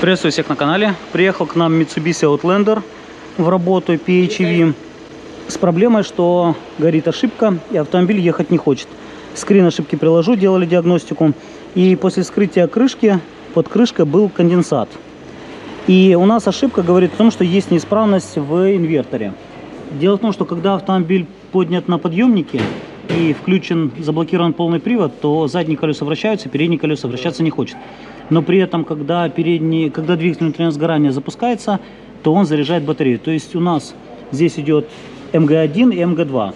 Приветствую всех на канале. Приехал к нам Mitsubishi Outlander в работу PHEV с проблемой, что горит ошибка и автомобиль ехать не хочет. Скрин ошибки приложу, делали диагностику. И после вскрытия крышки, под крышкой был конденсат. И у нас ошибка говорит о том, что есть неисправность в инверторе. Дело в том, что когда автомобиль поднят на подъемнике и включен, заблокирован полный привод, то задние колеса вращаются, передние колеса вращаться не хочет. Но при этом, когда двигатель внутреннего сгорания запускается, то он заряжает батарею. То есть у нас здесь идет МГ1 и МГ2.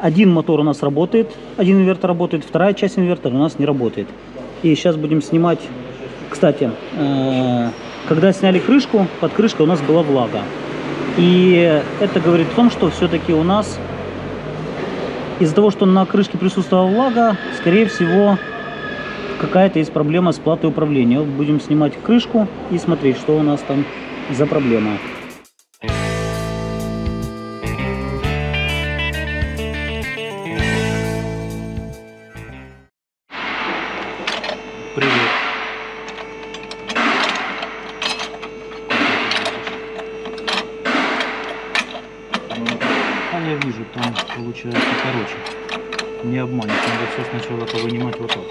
Один мотор у нас работает, один инвертор работает, вторая часть инвертора у нас не работает. И сейчас будем снимать. Кстати, когда сняли крышку, под крышкой у нас была влага. И это говорит о том, что все-таки у нас из-за того, что на крышке присутствовала влага, скорее всего, какая-то есть проблема с платой управления. Вот будем снимать крышку и смотреть, что у нас там за проблема. Привет. А я вижу, там получается короче. Не обманешь, надо все сначала повынимать вот так.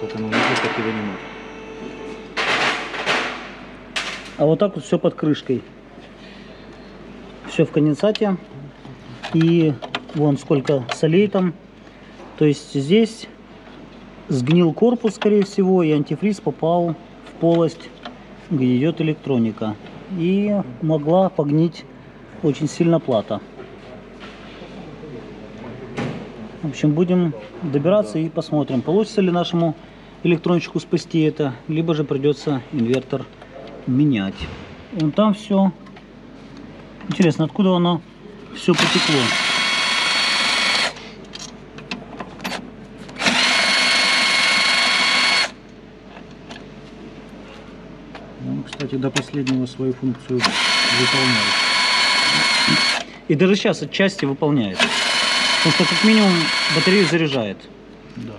Как оно лежит, так и вынимать. А вот так вот все под крышкой. Все в конденсате. И вон сколько солей там. То есть здесь сгнил корпус, скорее всего, и антифриз попал в полость, где идет электроника. И могла погнить очень сильно плата. В общем, будем добираться и посмотрим, получится ли нашему электрончику спасти это, либо же придется инвертор менять. Вон там все. Интересно, откуда оно все потекло. Он, кстати, до последнего свою функцию выполняет. И даже сейчас отчасти выполняет. Потому что как минимум батарею заряжает. Да.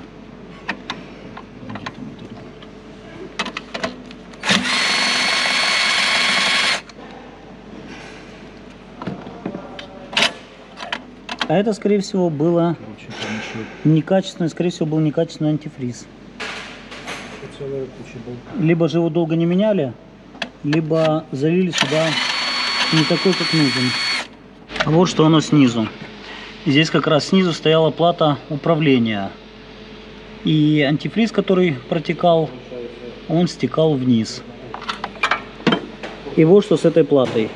А это, скорее всего, было некачественное, антифриз. Либо же его долго не меняли, либо залили сюда не такой, как нужен. А вот что оно снизу. Здесь как раз снизу стояла плата управления. И антифриз, который протекал, он стекал вниз. И вот что с этой платой.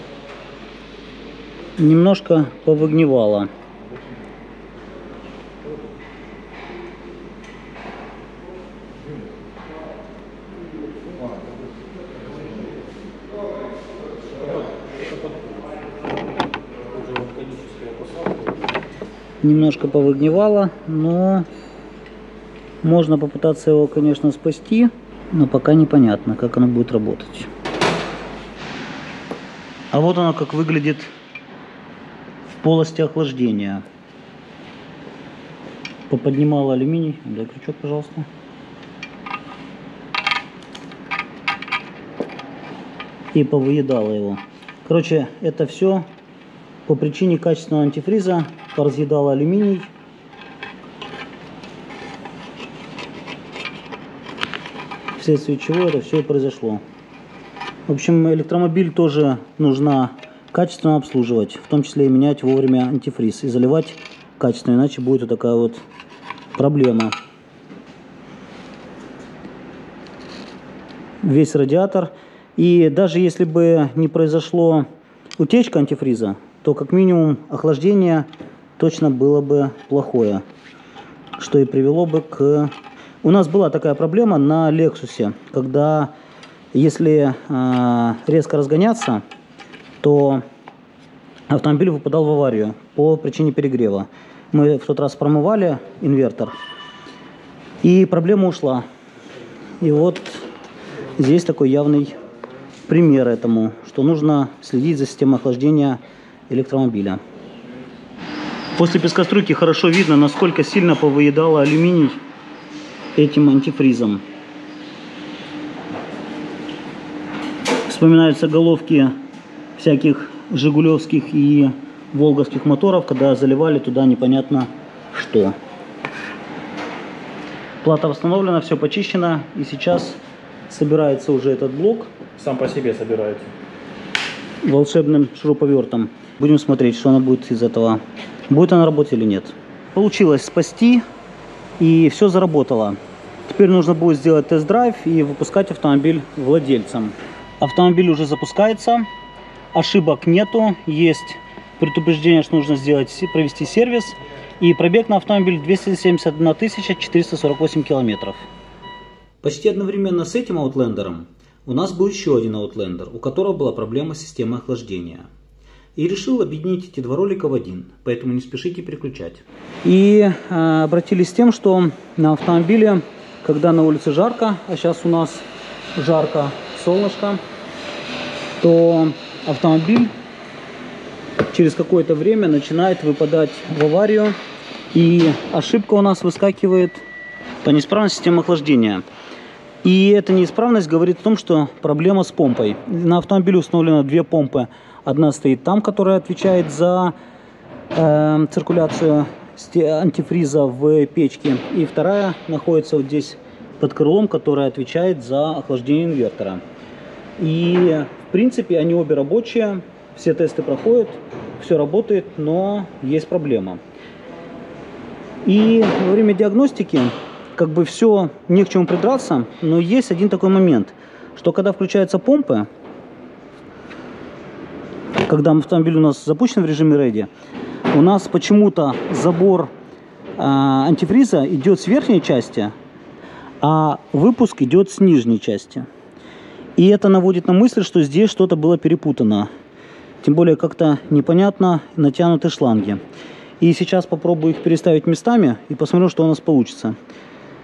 Немножко повыгнивало. Немножко повыгнивало, но можно попытаться его, конечно, спасти, но пока непонятно, как оно будет работать. А вот оно как выглядит в полости охлаждения. Поподнимало алюминий. Дай крючок, пожалуйста. И повыедало его. Короче, это все по причине качественного антифриза. Разъедала алюминий. Вследствие чего это все произошло. В общем, электромобиль тоже нужно качественно обслуживать. В том числе и менять вовремя антифриз. И заливать качественно. Иначе будет вот такая вот проблема. Весь радиатор. И даже если бы не произошло утечка антифриза, то как минимум охлаждение точно было бы плохое, что и привело бы к... У нас была такая проблема на Lexus, когда если резко разгоняться, то автомобиль выпадал в аварию по причине перегрева. Мы в тот раз промывали инвертор, и проблема ушла. И вот здесь такой явный пример этому, что нужно следить за системой охлаждения электромобиля. После пескоструйки хорошо видно, насколько сильно повыедало алюминий этим антифризом. Вспоминаются головки всяких жигулевских и волговских моторов, когда заливали туда непонятно что. Плата восстановлена, все почищено, и сейчас собирается уже этот блок. Сам по себе собирается. Волшебным шуруповертом. Будем смотреть, что она будет из этого. Будет она работать или нет. Получилось спасти, и все заработало. Теперь нужно будет сделать тест-драйв и выпускать автомобиль владельцам. Автомобиль уже запускается, ошибок нету, есть предупреждение, что нужно сделать, провести сервис. И пробег на автомобиль 271 448 километров. Почти одновременно с этим Outlander'ом у нас был еще один Outlander, у которого была проблема с системой охлаждения. И решил объединить эти два ролика в один, поэтому не спешите переключать. И обратились с тем, что на автомобиле, когда на улице жарко, а сейчас у нас жарко, солнышко, то автомобиль через какое-то время начинает выпадать в аварию, и ошибка у нас выскакивает по неисправности системы охлаждения. И эта неисправность говорит о том, что проблема с помпой. На автомобиле установлено две помпы. Одна стоит там, которая отвечает за циркуляцию антифриза в печке. И вторая находится вот здесь под крылом, которая отвечает за охлаждение инвертора. И в принципе они обе рабочие. Все тесты проходят, все работает, но есть проблема. И во время диагностики как бы все, не к чему придраться, но есть один такой момент, что когда включаются помпы, когда автомобиль у нас запущен в режиме Ready, у нас почему-то забор антифриза идет с верхней части, а выпуск идет с нижней части. И это наводит на мысль, что здесь что-то было перепутано. Тем более как-то непонятно натянуты шланги. И сейчас попробую их переставить местами и посмотрю, что у нас получится.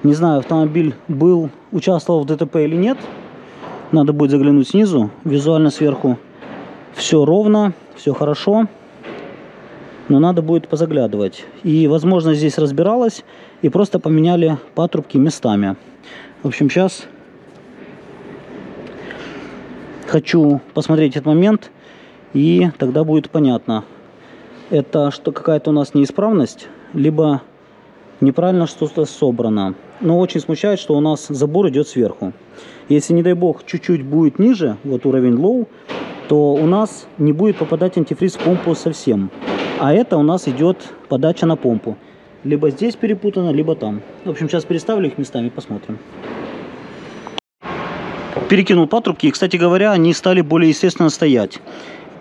Не знаю, автомобиль участвовал в ДТП или нет. Надо будет заглянуть снизу. Визуально сверху все ровно, все хорошо. Но надо будет позаглядывать. И, возможно, здесь разбиралось и просто поменяли патрубки местами. В общем, сейчас хочу посмотреть этот момент. И тогда будет понятно, это что какая-то у нас неисправность, либо неправильно что-то собрано. Но очень смущает, что у нас забор идет сверху. Если, не дай бог, чуть-чуть будет ниже, вот уровень low, то у нас не будет попадать антифриз в помпу совсем. А это у нас идет подача на помпу. Либо здесь перепутано, либо там. В общем, сейчас переставлю их местами, посмотрим. Перекинул патрубки, и, кстати говоря, они стали более естественно стоять.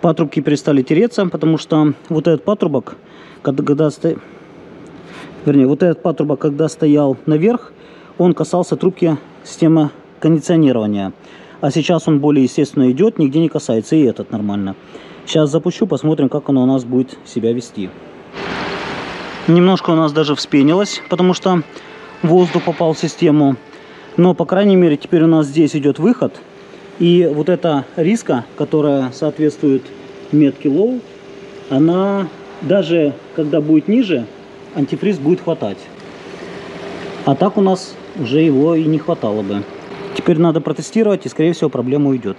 Патрубки перестали тереться, потому что вот этот патрубок, когда стоял наверх, он касался трубки системы кондиционирования. А сейчас он более естественно идет, нигде не касается, и этот нормально. Сейчас запущу, посмотрим, как оно у нас будет себя вести. Немножко у нас даже вспенилось, потому что воздух попал в систему. Но, по крайней мере, теперь у нас здесь идет выход. И вот эта риска, которая соответствует метке low, она даже когда будет ниже, антифриз будет хватать. А так у нас уже его и не хватало бы. Теперь надо протестировать, и скорее всего проблема уйдет.